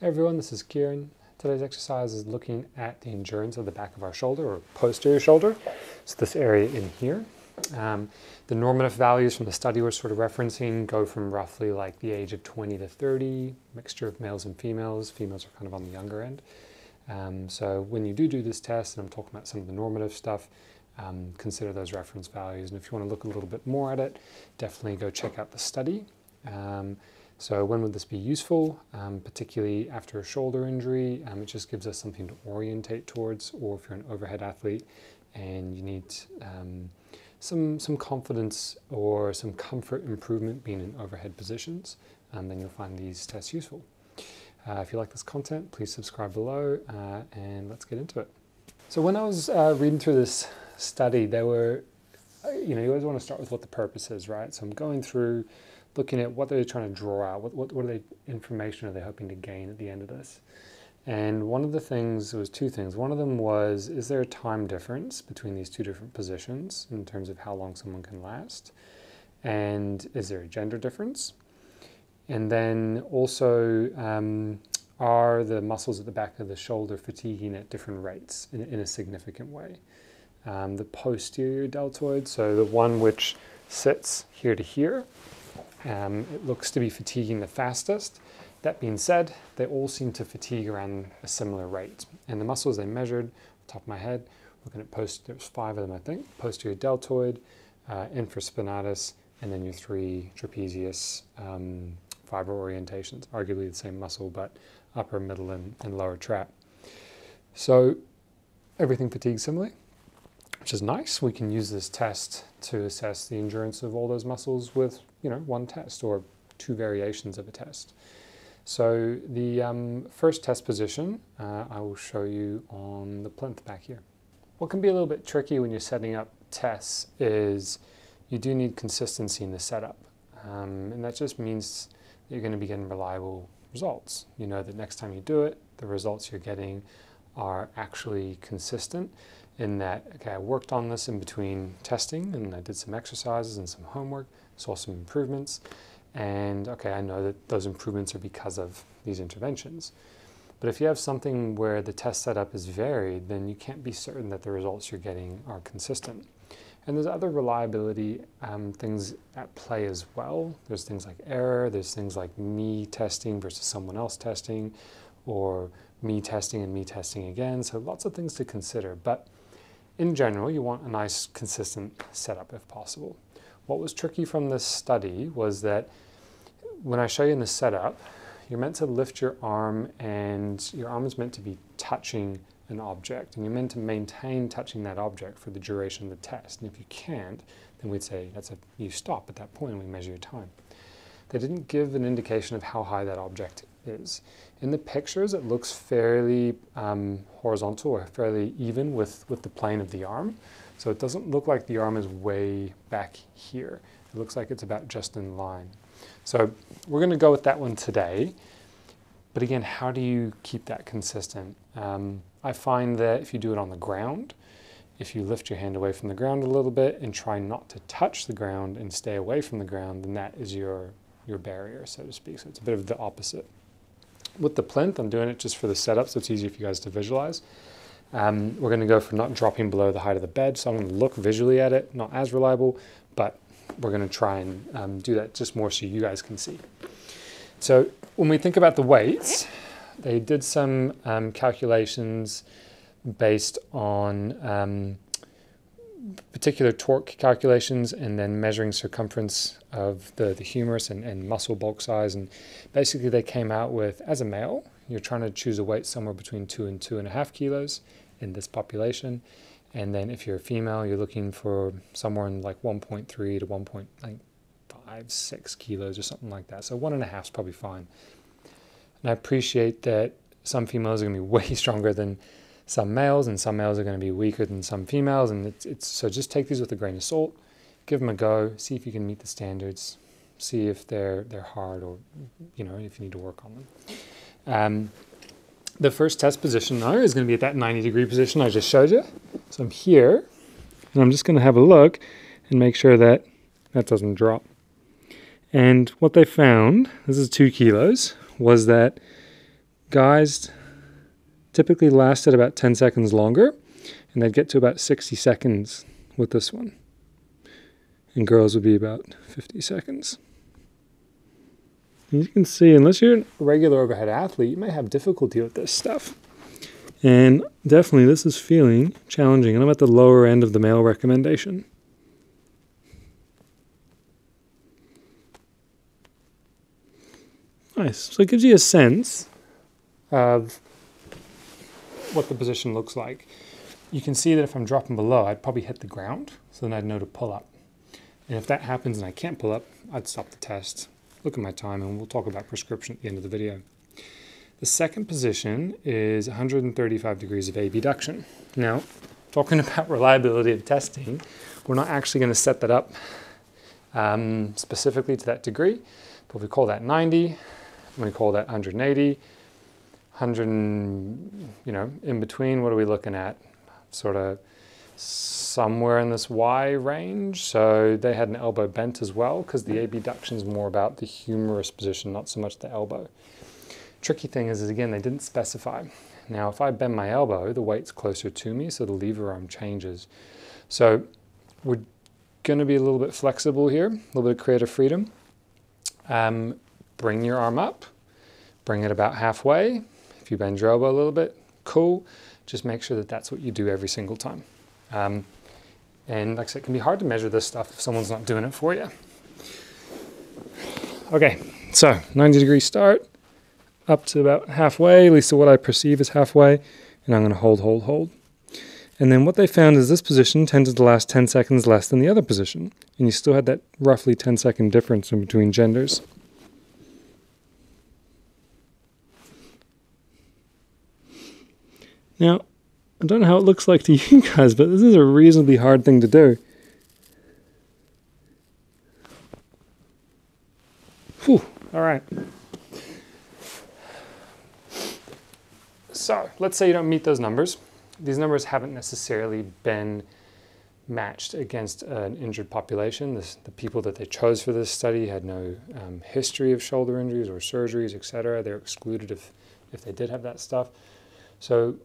Hey everyone, this is Kieran. Today's exercise is looking at the endurance of the back of our shoulder, or posterior shoulder, so this area in here. The normative values from the study we're sort of referencing go from roughly like the age of 20 to 30, mixture of males and females. Females are kind of on the younger end. So when you do this test, and I'm talking about some of the normative stuff, consider those reference values. And if you want to look a little bit more at it, definitely go check out the study. So when would this be useful? Particularly after a shoulder injury, it just gives us something to orientate towards, or if you're an overhead athlete and you need some confidence or some comfort improvement being in overhead positions, then you'll find these tests useful. If you like this content, please subscribe below and let's get into it. So when I was reading through this study, there were, you always want to start with what the purpose is, right? So I'm going through looking at what they're trying to draw out, what information are they hoping to gain at the end of this. And one of the things, there was two things. One of them was, is there a time difference between these two different positions in terms of how long someone can last? And is there a gender difference? And then also, are the muscles at the back of the shoulder fatiguing at different rates in a significant way? The posterior deltoid, so the one which sits here to here, it looks to be fatiguing the fastest. That being said, they all seem to fatigue around a similar rate. And the muscles they measured, off the top of my head, looking at there's five of them, I think, posterior deltoid, infraspinatus, and then your three trapezius fiber orientations, arguably the same muscle, but upper, middle, and lower trap. So everything fatigues similarly, which is nice. We can use this test to assess the endurance of all those muscles with one test or two variations of a test. So the first test position I will show you on the plinth back here. What can be a little bit tricky when you're setting up tests is you do need consistency in the setup. And that just means that you're going to be getting reliable results. You know that next time you do it, the results you're getting are actually consistent in that, okay, I worked on this in between testing and I did some exercises and some homework, saw some improvements, and okay, I know that those improvements are because of these interventions. But if you have something where the test setup is varied, then you can't be certain that the results you're getting are consistent. And there's other reliability things at play as well. There's things like error, there's things like me testing versus someone else testing, or me testing and me testing again. So lots of things to consider, but in general, you want a nice consistent setup if possible. What was tricky from this study was that when I show you in the setup, you're meant to lift your arm and your arm is meant to be touching an object, and you're meant to maintain touching that object for the duration of the test. And if you can't, then we'd say you stop at that point and we measure your time. They didn't give an indication of how high that object is. In the pictures, it looks fairly horizontal or fairly even with the plane of the arm. So it doesn't look like the arm is way back here. It looks like it's about just in line. So we're going to go with that one today. But again, how do you keep that consistent? I find that if you do it on the ground, if you lift your hand away from the ground a little bit and try not to touch the ground and stay away from the ground, then that is your barrier, so to speak. So it's a bit of the opposite. With the plinth, I'm doing it just for the setup, so it's easier for you guys to visualize. We're going to go for not dropping below the height of the bed, so I'm going to look visually at it, not as reliable, but we're going to try and do that just more so you guys can see. So when we think about the weights, they did some calculations based on particular torque calculations and then measuring circumference of the humerus and muscle bulk size. And basically they came out with, as a male, you're trying to choose a weight somewhere between 2 and 2.5 kilos in this population. And then if you're a female, you're looking for somewhere in like 1.3 to 1.56 kilos or something like that. So 1.5 is probably fine. And I appreciate that some females are going to be way stronger than some males, and some males are going to be weaker than some females, and so just take these with a grain of salt, give them a go, see if you can meet the standards, see if they're hard, or if you need to work on them. The first test position though is going to be at that 90-degree position I just showed you. So I'm here, and I'm just going to have a look and make sure that that doesn't drop. And what they found, this is 2 kilos, was that guys typically lasted about 10 seconds longer, and they'd get to about 60 seconds with this one. And girls would be about 50 seconds. And you can see, unless you're a regular overhead athlete, you might have difficulty with this stuff. And definitely this is feeling challenging, and I'm at the lower end of the male recommendation. Nice. So it gives you a sense of what the position looks like. You can see that if I'm dropping below, I'd probably hit the ground, so then I'd know to pull up. And if that happens and I can't pull up, I'd stop the test, look at my time, and we'll talk about prescription at the end of the video. The second position is 135 degrees of abduction. Now, talking about reliability of testing, we're not actually going to set that up specifically to that degree, but we call that 90, and we call that 180, 100, you know, in between, what are we looking at? Sort of somewhere in this Y range. So they had an elbow bent as well, because the abduction is more about the humerus position, not so much the elbow. Tricky thing is again, they didn't specify. Now, if I bend my elbow, the weight's closer to me, so the lever arm changes. So we're gonna be a little bit flexible here, a little bit of creative freedom. Bring your arm up, bring it about halfway. If you bend your elbow a little bit, cool. Just make sure that that's what you do every single time. And like I said, it can be hard to measure this stuff if someone's not doing it for you. Okay, so 90 degree start. Up to about halfway, at least to what I perceive as halfway, and I'm going to hold. And then what they found is this position tended to last 10 seconds less than the other position, and you still had that roughly 10-second difference in between genders. Now, I don't know how it looks like to you guys, but this is a reasonably hard thing to do. Whew, all right. So let's say you don't meet those numbers. These numbers haven't necessarily been matched against an injured population. The people that they chose for this study had no history of shoulder injuries or surgeries, etc. They're excluded if they did have that stuff. So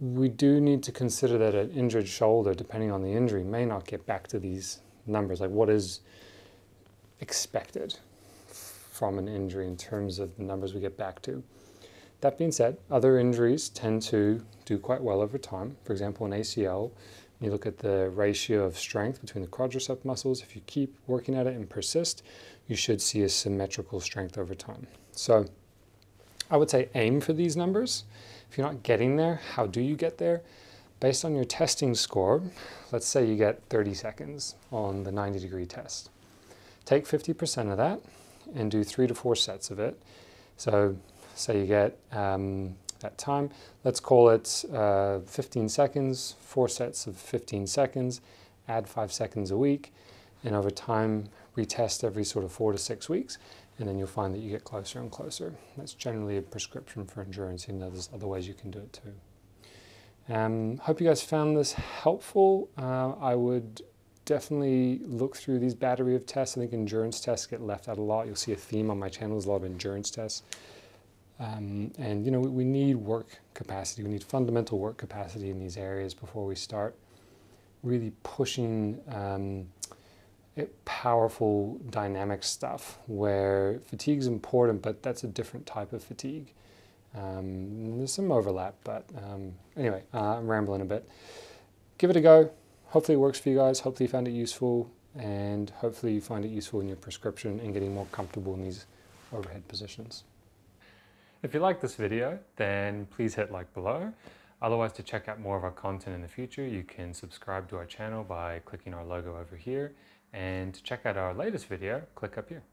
we do need to consider that an injured shoulder, depending on the injury, may not get back to these numbers. Like, what is expected from an injury in terms of the numbers we get back to? That being said, other injuries tend to do quite well over time. For example, an ACL, you look at the ratio of strength between the quadricep muscles. If you keep working at it and persist, you should see a symmetrical strength over time. So I would say aim for these numbers. If you're not getting there, how do you get there? Based on your testing score, let's say you get 30 seconds on the 90-degree test. Take 50% of that and do 3 to 4 sets of it. So you get that time, let's call it 15 seconds, 4 sets of 15 seconds, add 5 seconds a week, and over time retest every sort of 4 to 6 weeks, and then you'll find that you get closer and closer. That's generally a prescription for endurance, even though there's other ways you can do it too. Hope you guys found this helpful. I would definitely look through these battery of tests. I think endurance tests get left out a lot. You'll see a theme on my channel, there's a lot of endurance tests. And you know, we need work capacity, we need fundamental work capacity in these areas before we start really pushing powerful dynamic stuff where fatigue is important, but that's a different type of fatigue. There's some overlap, but anyway, I'm rambling a bit. Give it a go. Hopefully it works for you guys. Hopefully you found it useful, and hopefully you find it useful in your prescription and getting more comfortable in these overhead positions. If you like this video, then please hit like below. Otherwise, to check out more of our content in the future, you can subscribe to our channel by clicking our logo over here, and to check out our latest video, click up here.